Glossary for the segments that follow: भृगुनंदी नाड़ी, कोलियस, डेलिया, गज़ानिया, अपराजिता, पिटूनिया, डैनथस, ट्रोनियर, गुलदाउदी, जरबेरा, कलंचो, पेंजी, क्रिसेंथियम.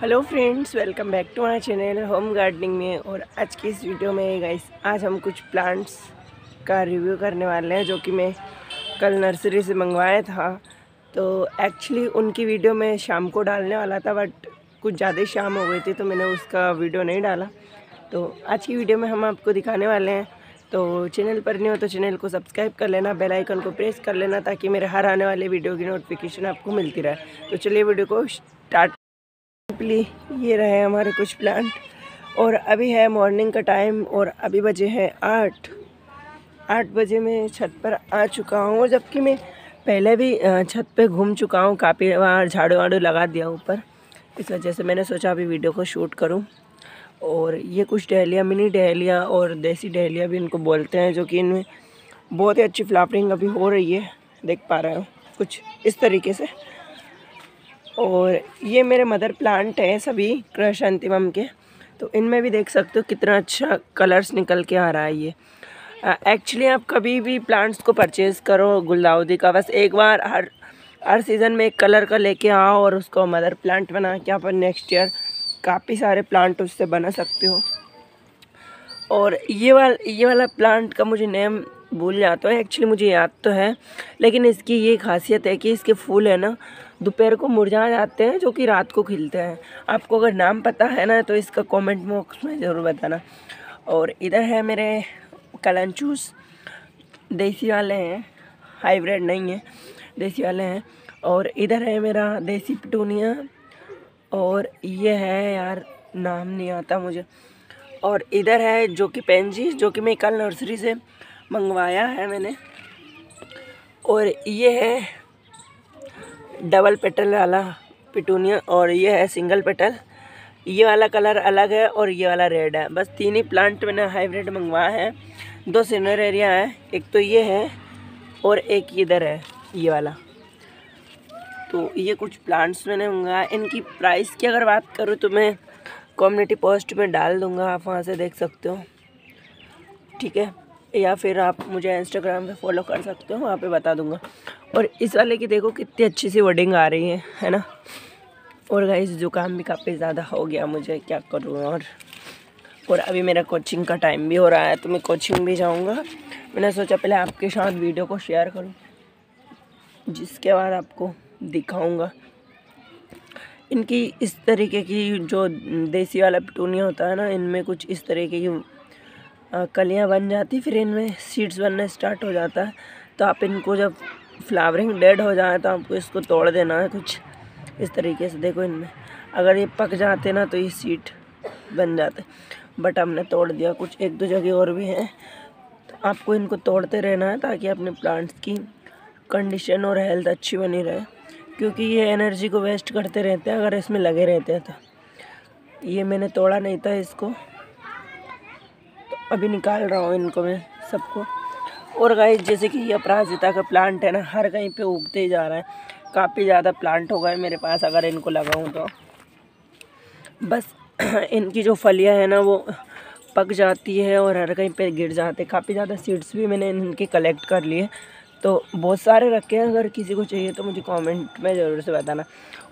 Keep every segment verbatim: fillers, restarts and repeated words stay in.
Hello friends, welcome back to my channel home gardening में। और आज की इस वीडियो में गाइस आज हम कुछ प्लांट्स का रिव्यू करने वाले हैं जो कि मैं कल नर्सरी से मंगवाया था। तो एक्चुअली उनकी वीडियो मैं शाम को डालने वाला था, बट कुछ ज़्यादा शाम हो गई थी तो मैंने उसका वीडियो नहीं डाला। तो आज की वीडियो में हम आपको दिखाने वाले हैं। तो चैनल पर नहीं हो तो चैनल को सब्सक्राइब कर लेना, बेल आइकन को प्रेस कर लेना ताकि मेरे हर आने वाले वीडियो की नोटिफिकेशन आपको मिलती रहे। तो चलिए वीडियो को स्टार्ट। ये रहे हमारे कुछ प्लांट और अभी है मॉर्निंग का टाइम और अभी बजे हैं आठ आठ बजे मैं छत पर आ चुका हूँ। और जबकि मैं पहले भी छत पे घूम चुका हूँ, काफ़ी बार झाड़ू वाड़ू लगा दिया ऊपर, इस वजह से मैंने सोचा अभी वीडियो को शूट करूँ। और ये कुछ डेलिया, मिनी डेलिया और देसी डेलिया भी इनको बोलते हैं, जो कि इनमें बहुत ही अच्छी फ्लावरिंग अभी हो रही है, देख पा रहे हो कुछ इस तरीके से। और ये मेरे मदर प्लांट हैं सभी क्रिसेंथियम के, तो इनमें भी देख सकते हो कितना अच्छा कलर्स निकल के आ रहा है। ये एक्चुअली आप कभी भी प्लांट्स को परचेज़ करो गुलदाउदी का, बस एक बार हर हर सीज़न में एक कलर का लेके आओ और उसको मदर प्लांट बना के आप नेक्स्ट ईयर काफ़ी सारे प्लांट उससे बना सकते हो। और ये वाला ये वाला प्लांट का मुझे नेम भूल जाता है, एक्चुअली मुझे याद तो है, लेकिन इसकी ये खासियत है कि इसके फूल है ना दोपहर को मुरझा जाते हैं जो कि रात को खिलते हैं। आपको अगर नाम पता है ना तो इसका कमेंट बॉक्स में ज़रूर बताना। और इधर है मेरे कलंचोस, देसी वाले हैं, हाइब्रिड नहीं है, देसी वाले हैं। और इधर है मेरा देसी पिटूनिया और ये है, यार नाम नहीं आता मुझे। और इधर है जो कि पेंजी, जो कि मैं कल नर्सरी से मंगवाया है मैंने। और ये है डबल पेटल वाला पिटूनिया और ये है सिंगल पेटल। ये वाला कलर अलग है और ये वाला रेड है। बस तीन ही प्लांट मैंने हाइब्रिड मंगवाया है। दो सीनियर एरिया है, एक तो ये है और एक इधर है ये वाला। तो ये कुछ प्लांट्स मैंने मंगवाया। इनकी प्राइस की अगर बात करूँ तो मैं कम्युनिटी पोस्ट में डाल दूँगा, आप वहाँ से देख सकते हो, ठीक है, या फिर आप मुझे इंस्टाग्राम पे फॉलो कर सकते हो, वहाँ पे बता दूँगा। और इस वाले की देखो कितनी अच्छी सी वर्डिंग आ रही है, है ना। और गाइस जुकाम भी काफ़ी ज़्यादा हो गया मुझे, क्या करूँ। और और अभी मेरा कोचिंग का टाइम भी हो रहा है तो मैं कोचिंग भी जाऊँगा। मैंने सोचा पहले आपके साथ वीडियो को शेयर करूँ, जिसके बाद आपको दिखाऊँगा। इनकी इस तरीके की जो देसी वाला पिटूनिया होता है ना, इनमें कुछ इस तरीके की कलियां बन जाती, फिर इनमें सीड्स बनना स्टार्ट हो जाता है। तो आप इनको जब फ्लावरिंग डेड हो जाए तो आपको इसको तोड़ देना है, कुछ इस तरीके से। देखो इनमें अगर ये पक जाते ना तो ये सीड बन जाते, बट हमने तोड़ दिया। कुछ एक दो जगह और भी हैं, तो आपको इनको तोड़ते रहना है ताकि अपने प्लांट्स की कंडीशन और हेल्थ अच्छी बनी रहे, क्योंकि ये एनर्जी को वेस्ट करते रहते हैं अगर इसमें लगे रहते हैं। तो ये मैंने तोड़ा नहीं था इसको, अभी निकाल रहा हूँ इनको मैं सबको। और गाइस जैसे कि ये अपराजिता का प्लांट है ना, हर कहीं पे उगते ही जा रहा है, काफ़ी ज़्यादा प्लांट हो गए मेरे पास। अगर इनको लगाऊँ तो बस इनकी जो फलियां है ना वो पक जाती है और हर कहीं पे गिर जाते। काफ़ी ज़्यादा सीड्स भी मैंने इनके कलेक्ट कर लिए, तो बहुत सारे रखे हैं। अगर किसी को चाहिए तो मुझे कमेंट में ज़रूर से बताना।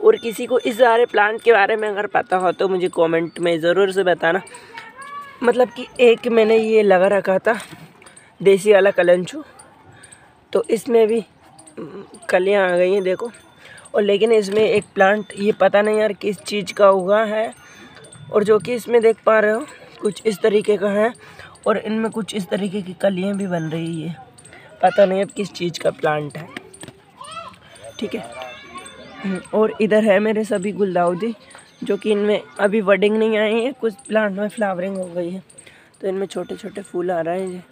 और किसी को इस सारे प्लांट के बारे में अगर पता हो तो मुझे कॉमेंट में ज़रूर से बताना। मतलब कि एक मैंने ये लगा रखा था देसी वाला कलंचो, तो इसमें भी कलियां आ गई हैं देखो। और लेकिन इसमें एक प्लांट ये पता नहीं यार किस चीज़ का हुआ है, और जो कि इसमें देख पा रहे हो कुछ इस तरीके का है और इनमें कुछ इस तरीके की कलियां भी बन रही है। पता नहीं अब किस चीज़ का प्लांट है, ठीक है। और इधर है मेरे सभी गुलदाउदी, जो कि इनमें अभी बडिंग नहीं आई है, कुछ प्लांट में फ्लावरिंग हो गई है, तो इनमें छोटे छोटे फूल आ रहे हैं। ये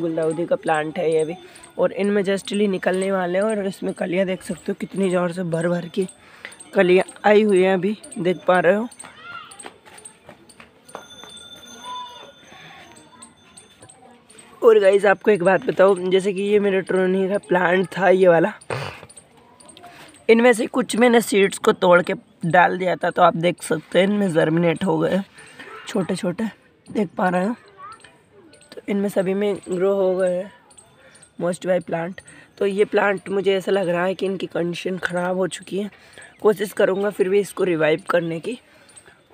गुलदाउदी का प्लांट है ये भी, और इनमें जस्टली निकलने वाले हैं। और इसमें कलियां देख सकते हो कितनी ज़ोर से भर भर की कलियां आई हुई हैं, अभी देख पा रहे हो। और गाइस आपको एक बात बताओ, जैसे कि ये मेरा ट्रोनियर का प्लांट था ये वाला, इनमें से कुछ मैंने सीड्स को तोड़ के डाल दिया था, तो आप देख सकते हैं इनमें जर्मिनेट हो गए छोटे छोटे, देख पा रहे हैं। तो इनमें सभी में ग्रो हो गए मोस्ट बाई प्लांट। तो ये प्लांट मुझे ऐसा लग रहा है कि इनकी कंडीशन ख़राब हो चुकी है, कोशिश करूँगा फिर भी इसको रिवाइव करने की।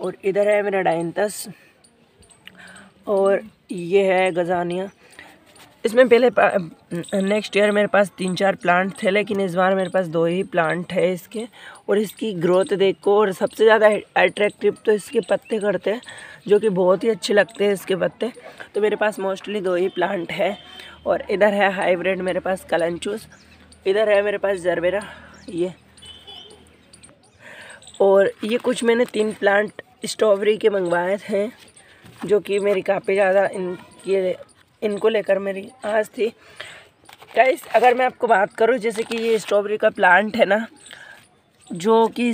और इधर है मेरा डैनथस और ये है गज़ानिया। इसमें पहले नेक्स्ट ईयर मेरे पास तीन चार प्लांट थे, लेकिन इस बार मेरे पास दो ही प्लांट है इसके। और इसकी ग्रोथ देखो, और सबसे ज़्यादा अट्रैक्टिव तो इसके पत्ते करते हैं जो कि बहुत ही अच्छे लगते हैं इसके पत्ते। तो मेरे पास मोस्टली दो ही प्लांट है। और इधर है हाइब्रिड मेरे पास कलंचोस, इधर है मेरे पास जरबेरा ये। और ये कुछ मैंने तीन प्लांट स्ट्रॉबेरी के मंगवाए थे जो कि मेरी काफ़ी ज़्यादा इनके इनको लेकर मेरी आस थी। गाइस अगर मैं आपको बात करूं, जैसे कि ये स्ट्रॉबेरी का प्लांट है ना, जो कि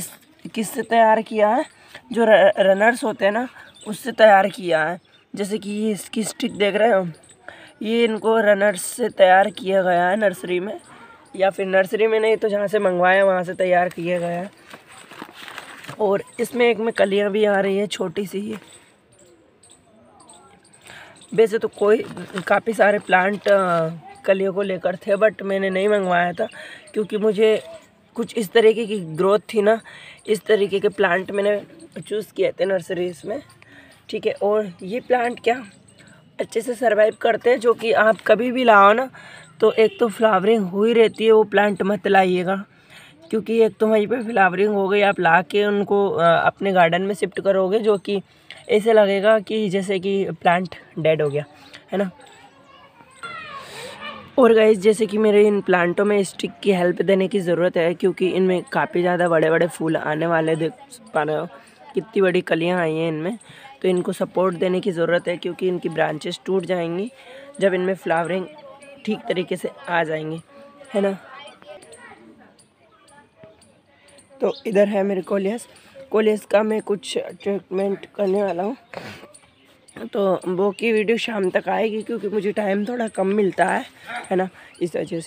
किससे तैयार किया है, जो रनर्स होते हैं ना उससे तैयार किया है। जैसे कि ये इसकी स्टिक देख रहे हो, ये इनको रनर्स से तैयार किया गया है नर्सरी में, या फिर नर्सरी में नहीं तो जहाँ से मंगवाया वहाँ से तैयार किया गया है। और इसमें एक में कलियाँ भी आ रही है छोटी सी ये। वैसे तो कोई काफ़ी सारे प्लांट कलियों को लेकर थे, बट मैंने नहीं मंगवाया था क्योंकि मुझे कुछ इस तरीके की ग्रोथ थी ना, इस तरीके के प्लांट मैंने चूज़ किए थे नर्सरीज में, ठीक है। और ये प्लांट क्या अच्छे से सरवाइव करते हैं, जो कि आप कभी भी लाओ ना तो एक तो फ्लावरिंग हुई रहती है, वो प्लांट मत लाइएगा, क्योंकि एक तो वहीं पे फ्लावरिंग हो गई, आप ला के उनको अपने गार्डन में शिफ्ट करोगे जो कि ऐसे लगेगा कि जैसे कि प्लांट डेड हो गया है ना। और गाइस जैसे कि मेरे इन प्लांटों में स्टिक की हेल्प देने की ज़रूरत है, क्योंकि इनमें काफ़ी ज़्यादा बड़े बड़े फूल आने वाले, देख पा रहे हो कितनी बड़ी कलियाँ आई हैं इनमें। तो इनको सपोर्ट देने की ज़रूरत है क्योंकि इनकी ब्रांचेस टूट जाएंगी जब इनमें फ्लावरिंग ठीक तरीके से आ जाएंगी, है ना। तो इधर है मेरे कोलियस। कोलियस का मैं कुछ ट्रीटमेंट करने वाला हूँ, तो वो की वीडियो शाम तक आएगी क्योंकि मुझे टाइम थोड़ा कम मिलता है है ना, इस वजह से।